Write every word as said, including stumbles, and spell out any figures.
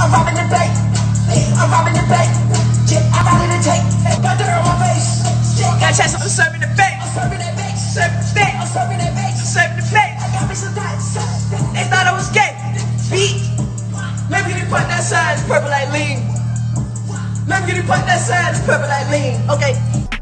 I'm robbing the bank. I'm robbing the bank. Yeah, I'm robbing the tank. Got dirt on my face. Got chest, I'm serving the bank. I'm serving that bank. Serving the bank. I'm serving that bank. Serving the bank. I got me some dice. They thought I was gay. Beat. Let me get it put that side. Purple like lean. Let me get it put that side. Purple like lean. Okay.